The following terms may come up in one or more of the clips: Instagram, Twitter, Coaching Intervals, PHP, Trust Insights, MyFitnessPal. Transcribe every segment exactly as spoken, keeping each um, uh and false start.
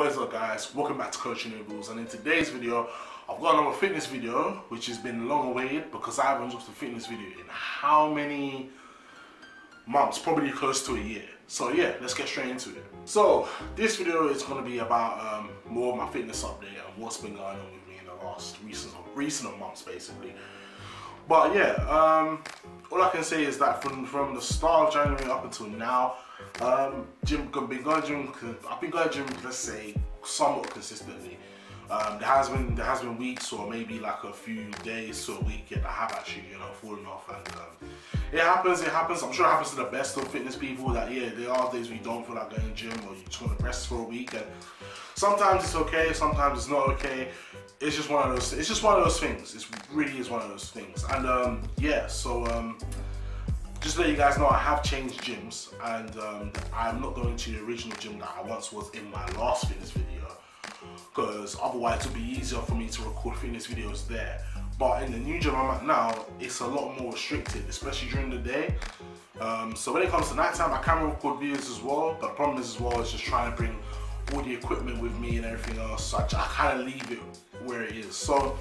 What is up, guys? Welcome back to Coaching Intervals, and in today's video I've got another fitness video which has been long awaited because I haven't dropped a fitness video in how many months, probably close to a year. So yeah, let's get straight into it. So this video is going to be about um, more of my fitness update and what's been going on with me in the last recent, recent months basically. But yeah, um, all I can say is that from, from the start of January up until now, um, gym, been going to gym, I've been going to gym, let's say, somewhat consistently. Um, there has been there has been weeks or maybe like a few days to a week that I have actually, you know, fallen off, and um, it happens, it happens. I'm sure it happens to the best of fitness people that, yeah, there are days where you don't feel like going to the gym or you just want to rest for a week, and sometimes it's okay, sometimes it's not okay. It's just one of those, it's just one of those things. It really is one of those things. And um, yeah, so um, just to let you guys know, I have changed gyms, and um, I'm not going to the original gym that I once was in my last fitness video, because otherwise it'll be easier for me to record fitness videos there. But in the new gym I'm at now, it's a lot more restricted, especially during the day. Um, so when it comes to nighttime, I can record videos as well, but the problem is as well is just trying to bring all the equipment with me and everything else, so I, I kind of leave it where it is. So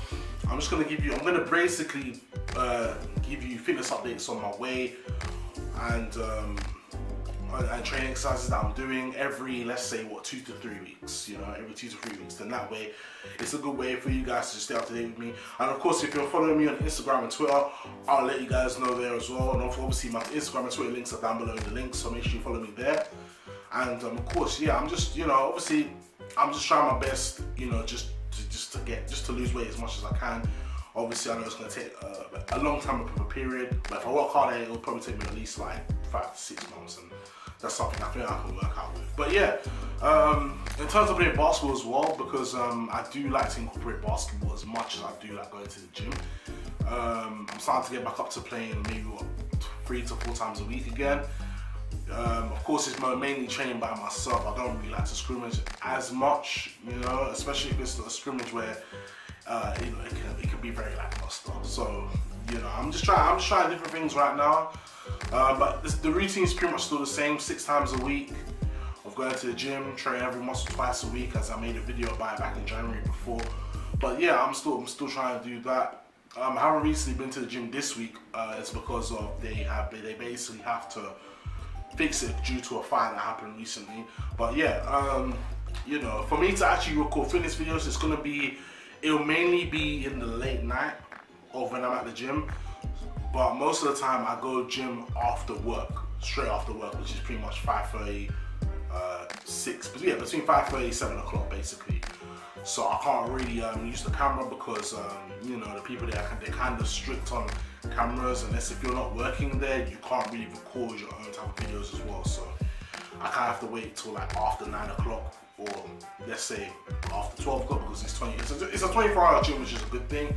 I'm just going to give you, I'm going to basically uh, give you fitness updates on my way and um, and training exercises that I'm doing every, let's say, what, two to three weeks, you know, every two to three weeks. Then that way, it's a good way for you guys to stay up to date with me. And of course, if you're following me on Instagram and Twitter, I'll let you guys know there as well. And obviously, my Instagram and Twitter links are down below in the links, so make sure you follow me there. And um, of course, yeah, I'm just, you know, obviously, I'm just trying my best, you know, just to, just to get, just to lose weight as much as I can. Obviously, I know it's going to take uh, a long time of a period, but if I work hard at it, it'll probably take me at least like five to six months, and that's something I think I can work out with. But yeah, um, in terms of playing basketball as well, because um, I do like to incorporate basketball as much as I do like going to the gym. Um, I'm starting to get back up to playing maybe what, three to four times a week again. Um, of course, it's mainly training by myself. I don't really like to scrimmage as much, you know, especially if it's a scrimmage where uh, you know, it can, it can be very lackluster. So, you know, I'm just trying, I'm just trying different things right now. Uh, but this, the routine is pretty much still the same. Six times a week of going to the gym, training every muscle twice a week, as I made a video about it back in January before. But yeah, I'm still, I'm still trying to do that. Um, I haven't recently been to the gym this week. Uh, it's because of they have, they basically have to fix it due to a fire that happened recently. But yeah, um, you know, for me to actually record fitness videos, it's gonna be, it'll mainly be in the late night or when I'm at the gym. But most of the time I go gym after work, straight after work, which is pretty much five thirty, uh, six, but yeah, between five thirty, seven o'clock basically. So I can't really um, use the camera because um, you know, the people there, they're kind of strict on cameras, unless if you're not working there, you can't really record your own type of videos as well. So I kind of have to wait till like after nine o'clock, or let's say after twelve o'clock, because it's twenty. It's a, it's a twenty-four hour gym, which is a good thing.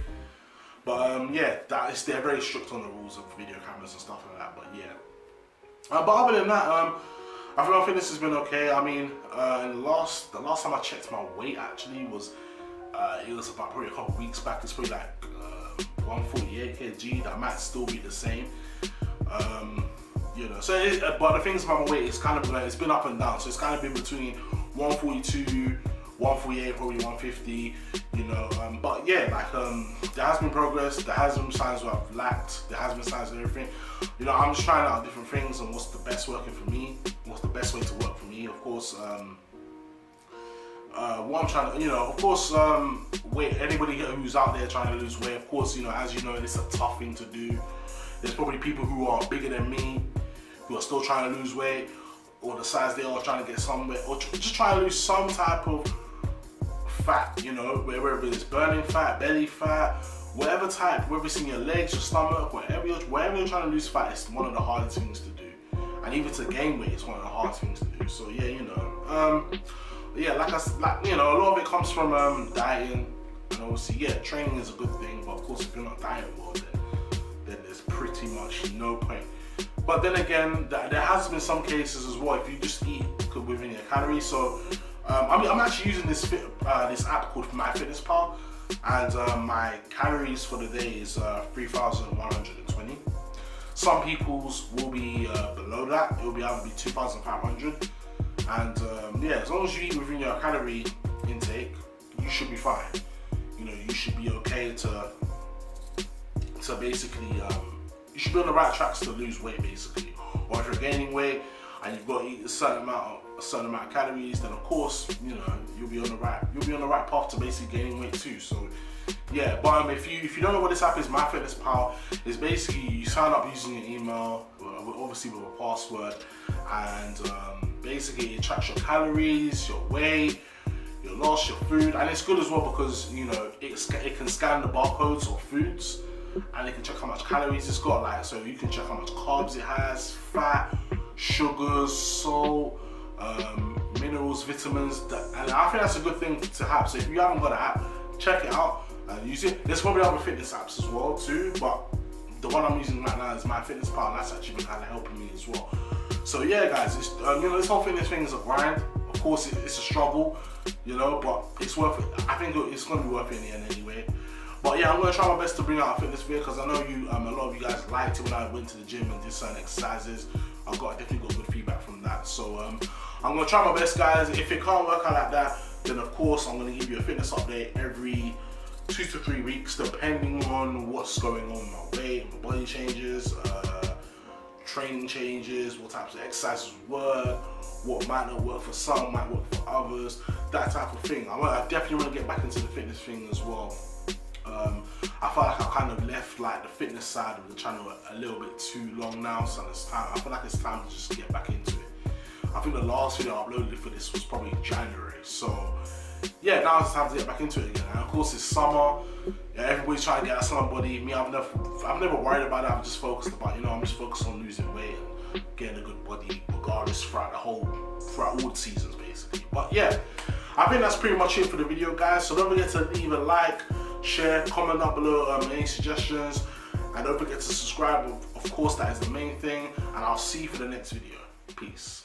But um, yeah, that is, they're very strict on the rules of video cameras and stuff like that. But yeah, uh, but other than that, um, I feel my fitness has been okay. I mean, uh, in the last the last time I checked my weight actually was uh, it was about probably a couple of weeks back. It's probably like uh, one forty-eight kilograms. That might still be the same, um, you know. So, it, but the things about my weight, it's kind of like, it's been up and down. So it's kind of been between one forty-two. one forty-eight, probably one fifty, you know, um, but yeah, like, um, there has been progress, there has been signs where I've lacked, there has been signs of everything, you know. I'm just trying out different things and what's the best working for me, what's the best way to work for me, of course, um, uh, what I'm trying to, you know, of course, um, wait, anybody who's out there trying to lose weight, of course, you know, as you know, it's a tough thing to do. There's probably people who are bigger than me, who are still trying to lose weight, or the size they are, trying to get somewhere, or just trying to lose some type of fat, you know, whether it's burning fat, belly fat, whatever type, whether it's in your legs, your stomach, whatever you're, wherever you're trying to lose fat, it's one of the hardest things to do. And even to gain weight, it's one of the hardest things to do. So yeah, you know, um, yeah, like I, like you know, a lot of it comes from um, dieting, and obviously, yeah, training is a good thing, but of course, if you're not dieting well, then then there's pretty much no point. But then again, there has been some cases as well if you just eat within your calories. So um, I mean, I'm actually using this fit, uh, this app called MyFitnessPal, and uh, my calories for the day is uh, three thousand one hundred twenty. Some people's will be uh, below that; it will be either be two thousand five hundred, and um, yeah, as long as you eat within your calorie intake, you should be fine. You know, you should be okay to to basically, um, you should be on the right tracks to lose weight, basically. Or if you're gaining weight and you've got to eat a certain amount of, a certain amount of calories, then of course, you know, you'll be on the right you'll be on the right path to basically gaining weight too. So yeah, but um, if you if you don't know what this app is, MyFitnessPal is basically you sign up using your email, obviously with a password, and um, basically it tracks your calories, your weight, your loss, your food, and it's good as well because you know it, it can scan the barcodes or foods, and it can check how much calories it's got, like so you can check how much carbs it has, fat, sugars, salt, um, minerals, vitamins, that, and I think that's a good thing to have. So if you haven't got an app, check it out and use it. There's probably other fitness apps as well too, but the one I'm using right now is MyFitnessPal, and that's actually been kind of helping me as well. So yeah, guys, it's, um, you know, this whole fitness thing is a grind. Of course, it, it's a struggle, you know, but it's worth it. I think it's going to be worth it in the end anyway. But yeah, I'm going to try my best to bring out a fitness video because I know you, um, a lot of you guys liked it when I went to the gym and did certain exercises. I got definitely got good feedback from that. So um, I'm going to try my best, guys. If it can't work out like that, then of course I'm going to give you a fitness update every two to three weeks, depending on what's going on in my weight, my body changes, uh, training changes, what types of exercises work, what might not work for some, might work for others, that type of thing. I, I definitely want to get back into the fitness thing as well. Um, I feel like I kind of left like the fitness side of the channel a, a little bit too long now, so it's time. I feel like it's time to just get back into it. I think the last video I uploaded for this was probably January, so yeah, now it's time to get back into it again. And of course, it's summer. Yeah, everybody's trying to get a summer body. Me, I've never, I've never worried about that. I'm just focused about, you know, I'm just focused on losing weight and getting a good body, regardless throughout the whole, throughout all the seasons, basically. But yeah, I think that's pretty much it for the video, guys. So don't forget to leave a like, share, comment down below um, any suggestions, and don't forget to subscribe. Of course, that is the main thing. And I'll see you for the next video. Peace.